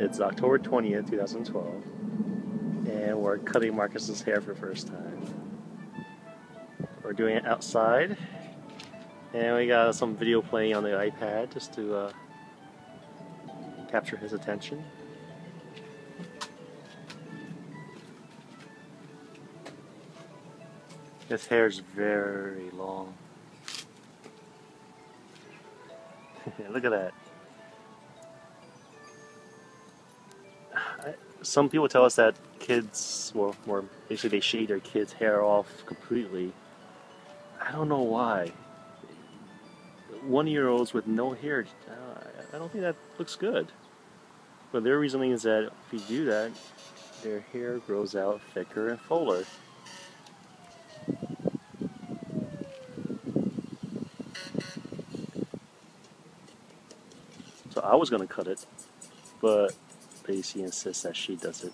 It's October 20th, 2012, and we're cutting Marcus's hair for the first time. We're doing it outside, and we got some video playing on the iPad just to capture his attention. His hair is very long. Look at that. Some people tell us that kids, well, more basically they shave their kids' hair off completely. I don't know why. One-year-olds with no hair, I don't think that looks good. But their reasoning is that if you do that, their hair grows out thicker and fuller. So I was going to cut it, but Lacey insists that she does it.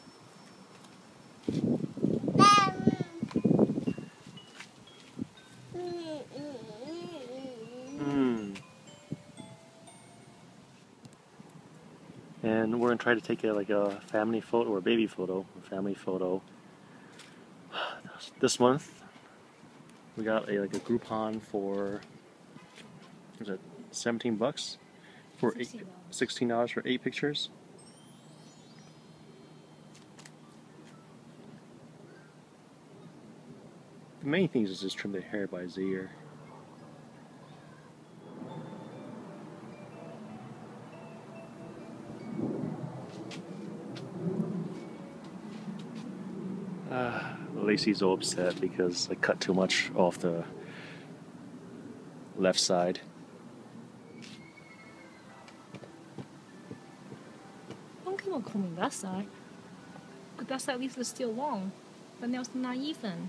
And we're going to try to take it like a family photo or a baby photo, a family photo. This month, we got a Groupon for, what was it, $17 for $16 for 8 pictures. The main thing is just trim the hair by his ear. Lacey's all upset because I cut too much off the left side. Don't keep on combing that side, because that side leaves it still long, but now it's not even.